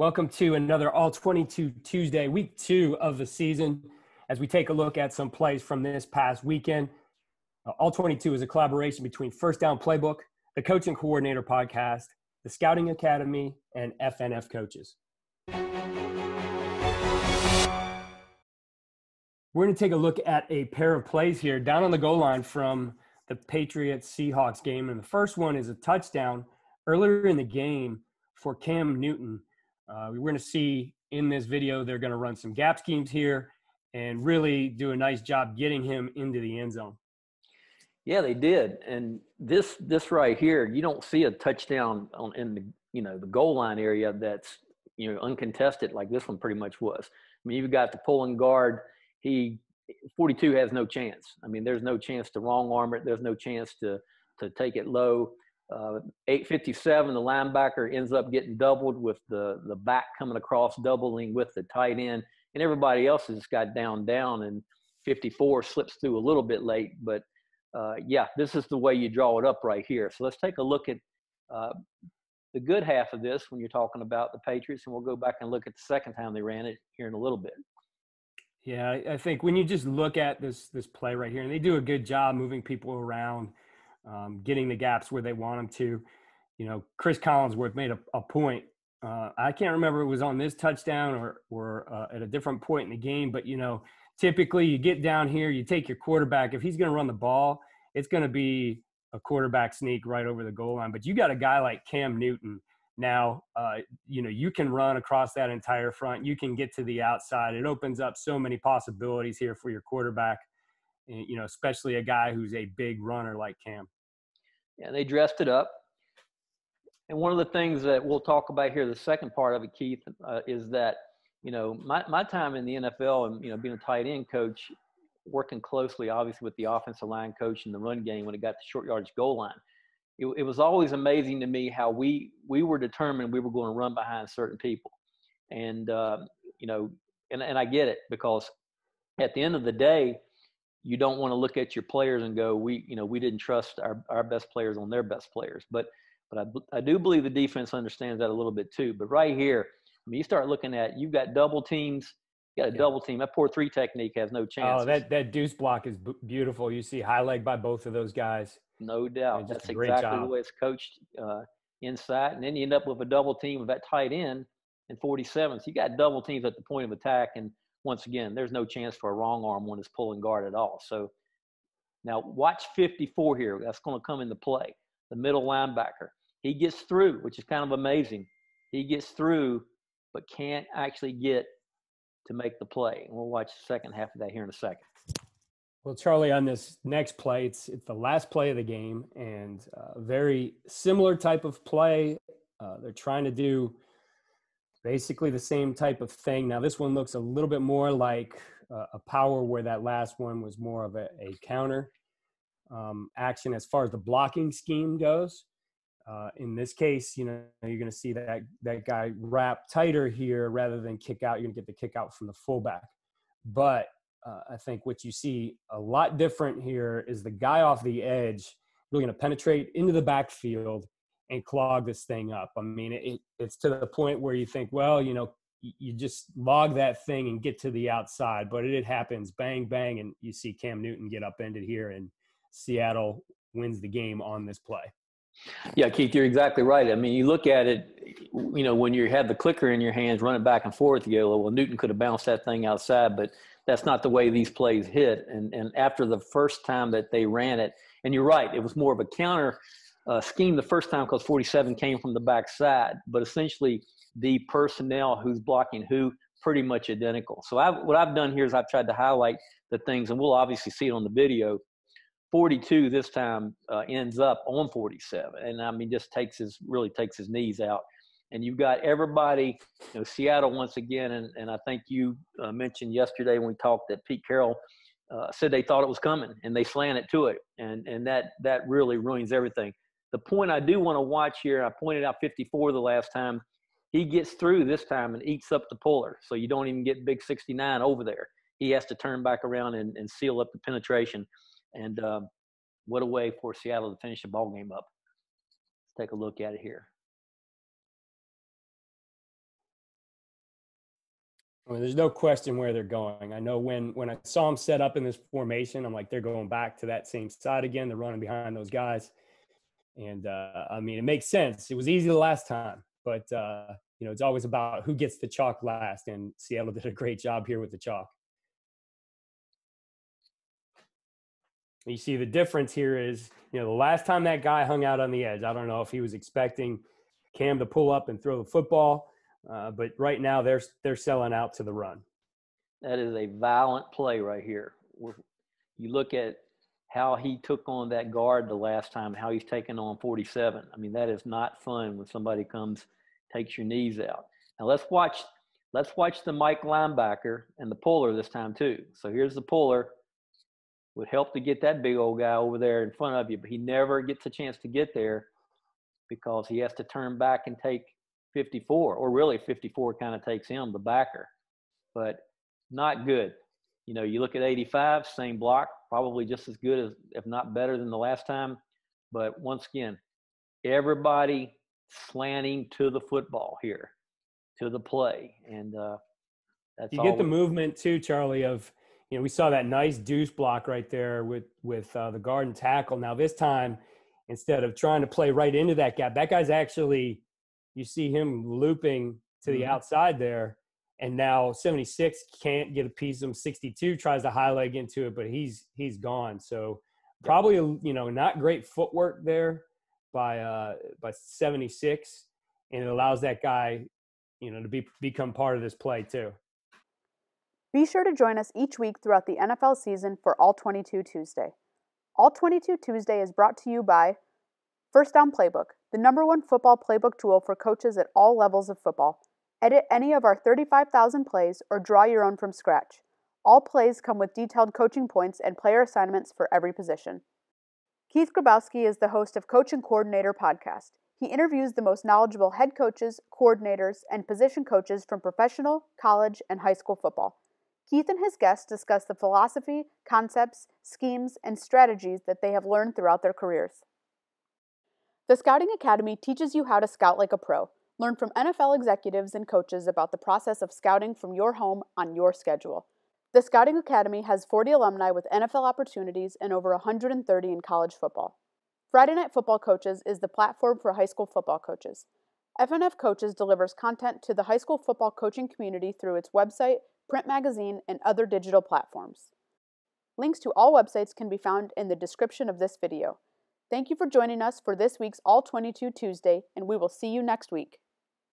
Welcome to another All-22 Tuesday, week two of the season, as we take a look at some plays from this past weekend. All-22 is a collaboration between First Down Playbook, the Coach and Coordinator Podcast, the Scouting Academy, and FNF Coaches. We're going to take a look at a pair of plays here down on the goal line from the Patriots-Seahawks game. And the first one is a touchdown earlier in the game for Cam Newton. We're going to see in this video they're going to run some gap schemes here and really do a nice job getting him into the end zone. Yeah, they did. And this right here, you don't see a touchdown in the goal line area that's uncontested like this one pretty much was. I mean, you've got the pulling guard. 42 has no chance. I mean, there's no chance to wrong arm it. There's no chance to take it low. 857, the linebacker ends up getting doubled with the back coming across, doubling with the tight end. And everybody else has got down. And 54 slips through a little bit late. But, yeah, this is the way you draw it up right here. So let's take a look at the good half of this when you're talking about the Patriots. And we'll go back and look at the second time they ran it here in a little bit. Yeah, I think when you just look at this play right here, and they do a good job moving people around, getting the gaps where they want them to. Chris Collinsworth made a point. I can't remember if it was on this touchdown or at a different point in the game, but, typically you get down here, you take your quarterback. If he's going to run the ball, it's going to be a quarterback sneak right over the goal line. But you got a guy like Cam Newton. Now, you can run across that entire front. You can get to the outside. It opens up so many possibilities here for your quarterback, and, especially a guy who's a big runner like Cam. Yeah, they dressed it up. And one of the things that we'll talk about here, the second part of it, Keith, is that, my time in the NFL and, being a tight end coach, working closely, obviously, with the offensive line coach in the run game when it got to short yardage goal line. It was always amazing to me how we were determined we were going to run behind certain people. And, and I get it, because at the end of the day, you don't want to look at your players and go, we didn't trust our best players on their best players. But I do believe the defense understands that a little bit too. But right here, you start looking at, you've got double teams. You got a double team. That 4-3 technique has no chance. Oh, that deuce block is beautiful. You see high leg by both of those guys. No doubt. That's exactly the way it's coached inside. And then you end up with a double team of that tight end and 47. So you got double teams at the point of attack. And once again, there's no chance for a wrong arm when it's pulling guard at all. So now watch 54 here. That's going to come into play. The middle linebacker. He gets through, which is kind of amazing. He gets through, but can't actually get to make the play. And we'll watch the second half of that here in a second. Well, Charlie, on this next play, it's the last play of the game, and a very similar type of play. They're trying to do basically the same type of thing. Now, this one looks a little bit more like a power, where that last one was more of a counter action as far as the blocking scheme goes. In this case, you're going to see that guy wrap tighter here rather than kick out. You're going to get the kick out from the fullback. But I think what you see a lot different here is the guy off the edge really going to penetrate into the backfield and clog this thing up. I mean, it's to the point where you think, well, you just log that thing and get to the outside. But it happens, bang, bang, and you see Cam Newton get upended here, and Seattle wins the game on this play. Yeah, Keith, you're exactly right. I mean, you look at it, when you have the clicker in your hands running back and forth, you go, well, Newton could have bounced that thing outside, but that's not the way these plays hit. And after the first time that they ran it, and you're right, it was more of a counter scheme the first time because 47 came from the backside, but essentially the personnel who's blocking who, pretty much identical. So what I've done here is I've tried to highlight the things, and we'll obviously see it on the video. 42 this time ends up on 47, and I mean just takes his knees out, and you've got everybody. Seattle once again, and I think you mentioned yesterday when we talked that Pete Carroll said they thought it was coming, and they slanted to it, and that really ruins everything. The point I do want to watch here, I pointed out 54 the last time. He gets through this time and eats up the puller, so you don't even get big 69 over there. He has to turn back around and seal up the penetration. And what a way for Seattle to finish the ball game up. Let's take a look at it here. I mean, there's no question where they're going. I know when I saw them set up in this formation, I'm like, they're going back to that same side again. They're running behind those guys. And, I mean, it makes sense. It was easy the last time. But, you know, it's always about who gets the chalk last. And Seattle did a great job here with the chalk. You see the difference here is, you know, the last time that guy hung out on the edge, I don't know if he was expecting Cam to pull up and throw the football. But right now they're selling out to the run. That is a violent play right here. You look at how he took on that guard the last time, how he's taken on 47. I mean, that is not fun when somebody comes, takes your knees out. Now let's watch the Mike linebacker and the puller this time too. So here's the puller. Would help to get that big old guy over there in front of you, but he never gets a chance to get there because he has to turn back and take 54, or really 54 kind of takes him, the backer, but not good. You know, you look at 85, same block, probably just as good as, if not better than the last time. But once again, everybody slanting to the football here, to the play. And that's all. You get the movement too, Charlie, of, you know, we saw that nice deuce block right there with the guard and tackle. Now this time, instead of trying to play right into that gap, that guy's actually, you see him looping to the outside there, and now 76 can't get a piece of him. 62 tries to high leg into it, but he's gone. So probably, you know, not great footwork there by 76, and it allows that guy, you know, to become part of this play too. Be sure to join us each week throughout the NFL season for All 22 Tuesday. All 22 Tuesday is brought to you by First Down Playbook, the #1 football playbook tool for coaches at all levels of football. Edit any of our 35,000 plays or draw your own from scratch. All plays come with detailed coaching points and player assignments for every position. Keith Grabowski is the host of Coach and Coordinator Podcast. He interviews the most knowledgeable head coaches, coordinators, and position coaches from professional, college, and high school football. Keith and his guests discuss the philosophy, concepts, schemes, and strategies that they have learned throughout their careers. The Scouting Academy teaches you how to scout like a pro. Learn from NFL executives and coaches about the process of scouting from your home on your schedule. The Scouting Academy has 40 alumni with NFL opportunities and over 130 in college football. Friday Night Football Coaches is the platform for high school football coaches. FNF Coaches delivers content to the high school football coaching community through its website, print magazine, and other digital platforms. Links to all websites can be found in the description of this video. Thank you for joining us for this week's All 22 Tuesday, and we will see you next week.